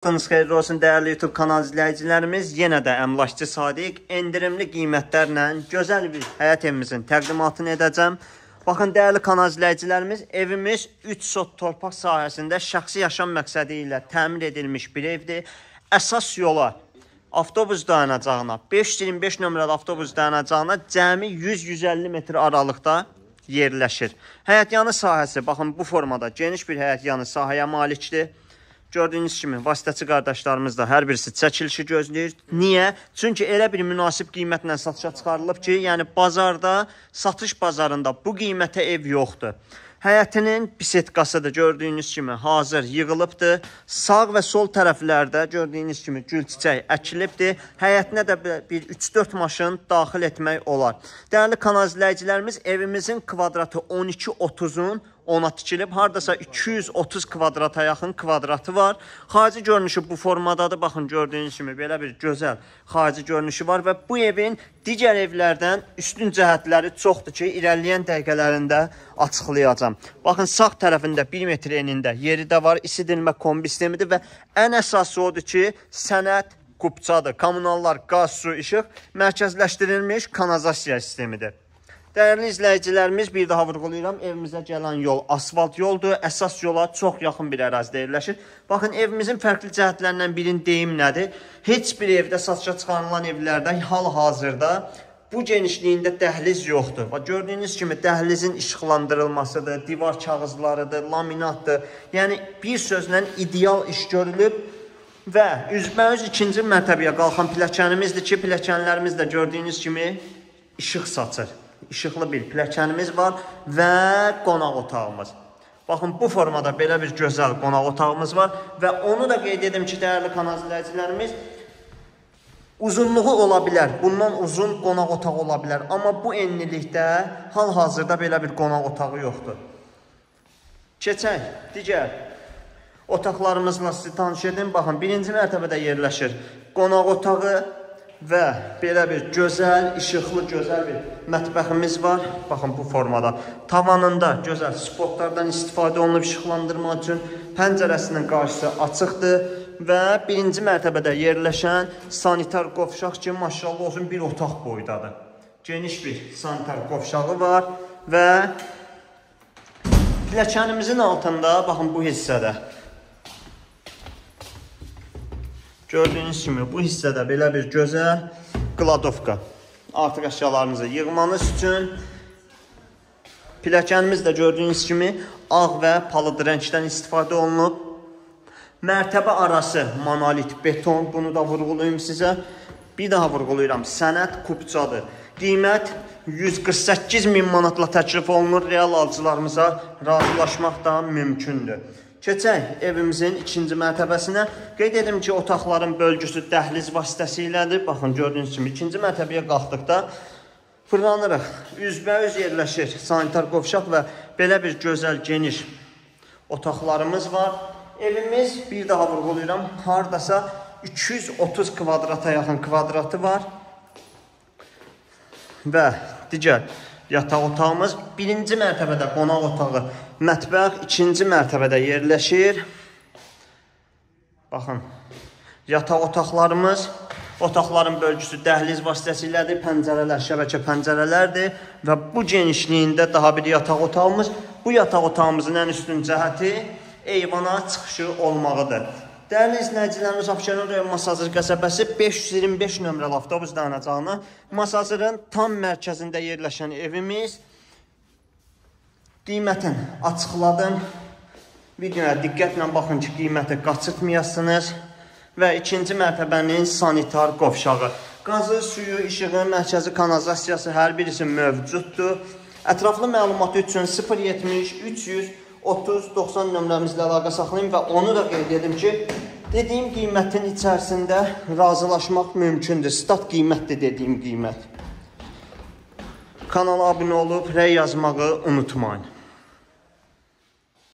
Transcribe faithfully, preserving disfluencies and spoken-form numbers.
Vaxtınız xeyirli olsun dəyərli YouTube kanal izləyicilərimiz. Yenə də əmlakçı Sadiq endirimli qiymətlərlə gözəl bir həyat evimizin təqdimatını edəcəm. Baxın dəyərli kanal izləyicilərimiz, evimiz üç sot torpaq sahəsində şəxsi yaşam məqsədi ilə təmir edilmiş bir evdir. Əsas yola, avtobus dayanacağına, beş yüz iyirmi beş nömrəli avtobus dayanacağına cəmi yüz yüz əlli metr aralıqda yerləşir. Həyat yanı sahəsi, baxın bu formada geniş bir həyat yanı sahəyə malikdir. Gördüyünüz kimi vasitəçi qardaşlarımız da hər birisi çəkilişi gözləyir. Niyə? Çünki elə bir münasib qiymətlə satışa çıxarılıb ki, yəni bazarda, satış bazarında bu qiymətə ev yoxdur. Həyətinin bisetkası da gördüyünüz kimi hazır yığılıbdır. Sağ və sol tərəflərdə gördüyünüz kimi gül çiçək əkilibdir. Həyətinə də bir üç dörd maşın daxil etmək olar. Dəyərli kanal izləyicilərimiz, evimizin kvadratı on iki otuzun ona tikilib. Haradasa iki yüz otuz kvadrata yaxın kvadratı var. Xarici görünüşü bu formadadır. Baxın gördüyünüz kimi belə bir gözəl xarici görünüşü var və bu evin digər evlərdən üstün cəhətləri çoxdur ki, irəliləyən dəqiqələrində açıqlayacağam. Baxın sağ tərəfində bir metr enində yeri də var. İsidilmə kombi sistemidir və ən əsası odur ki, sənət qubçadır. Kommunallar, qaz, su, işıq mərkəzləşdirilmiş kanalizasiya sistemidir. Dəyərli izləyicilərimiz, bir daha vurğulayıram, evimizə gələn yol asfalt yoldur, əsas yola çox yaxın bir ərazidə yerləşir. Baxın, evimizin fərqli cəhətlərindən birinin deyim nədir? Heç bir evdə satışa çıxarılan evlərdə hal-hazırda bu genişliyində dəhliz yoxdur. Gördüyünüz kimi dəhlizin işıqlandırılmasıdır, divar kağızlarıdır, laminatdır. Yəni bir sözlə ideal iş görülüb. Və üzbəüz ikinci mərtəbəyə qalxan pilləkənimizdir ki, pilləkənlərimiz də gördüyünüz kimi işıq saçır. İşıqlı bir pilləkənimiz var və qonaq otağımız. Baxın, bu formada belə bir gözəl qonaq otağımız var və onu da qeyd edim ki, dəyərli kanal izləyicilərimiz, uzunluğu ola bilər, bundan uzun qonaq otağı ola bilər, amma bu enlilikdə hal-hazırda belə bir qonaq otağı yoxdur. Keçək, digər otaqlarımızla sizi tanış edin. Baxın, birinci mərtəbədə yerləşir qonaq otağı və belə bir gözəl, işıqlı, gözəl bir mətbəximiz var. Baxın, bu formada tavanında gözəl spotlardan istifadə olunub işıqlandırmaq üçün, pəncərəsinin qarşısı açıqdır və birinci mərtəbədə yerləşən sanitar qovşaq ki, maşallah olsun bir otaq boydadır. Geniş bir sanitar qovşağı var və pilləkənimizin altında, baxın bu hissədə, gördüyünüz kimi bu hissədə belə bir gözəl qladovka. Artıq əşyalarınızı yığmanız üçün. Pilləkənimiz də gördüyünüz kimi ağ və palıd rəngdən istifadə olunub. Mərtəbə arası monolit beton, bunu da vurğulayım sizə. Bir daha vurğulayıram, sənət kupçadır. Qiymət yüz qırx səkkiz min manatla təklif olunur, real alıcılarımıza razılaşmaq da mümkündür. Keçək evimizin ikinci mərtəbəsinə. Qeyd edim ki, otaqların bölgüsü dəhliz vasitəsilədir. Baxın, gördüyünüz kimi ikinci mərtəbəyə qalxdıqda fırlanırıq. Üzbəüz yerləşir sanitar qovşaq və belə bir gözəl geniş otaqlarımız var. Evimiz, bir daha vurğulayıram, haradasa iki yüz otuz kvadrata yaxın kvadratı var. Və digər yataq otağımız, birinci mərtəbədə qonaq otağı, mətbəx, ikinci mərtəbədə yerləşir. Baxın, yataq otaqlarımız, otaqların bölgüsü dəhliz vasitəsilədir, pəncərələr, şəbəkə pəncərələrdir və bu genişliyində daha bir yataq otağımız. Bu yataq otağımızın ən üstün cəhəti eyvana çıxışı olmağıdır. Dəyərli izləyicilərimiz, Abşeron rayon Masazır qəsəbəsi beş yüz iyirmi beş nömrəli avtobus dayanacağına, Masazırın tam mərkəzində yerləşən evimiz. Qiymətin açıqladım. Videoya diqqətlə baxın ki, qiyməti qaçırtmayasınız. Və ikinci mərtəbənin sanitar qovşağı. Qazı, suyu, işığı, mərkəzi kanalizasiyası hər birisi mövcuddur. Ətraflı məlumatı üçün sıfır yetmiş üç yüz otuz doxsan nömrəmizlə əlaqə saxlayın və onu da qeyd edim ki, dediyim qiymətin içərisində razılaşmaq mümkündür. Stat qiymətdir dediyim qiymət. Kanala abunə olub, rəy yazmağı unutmayın.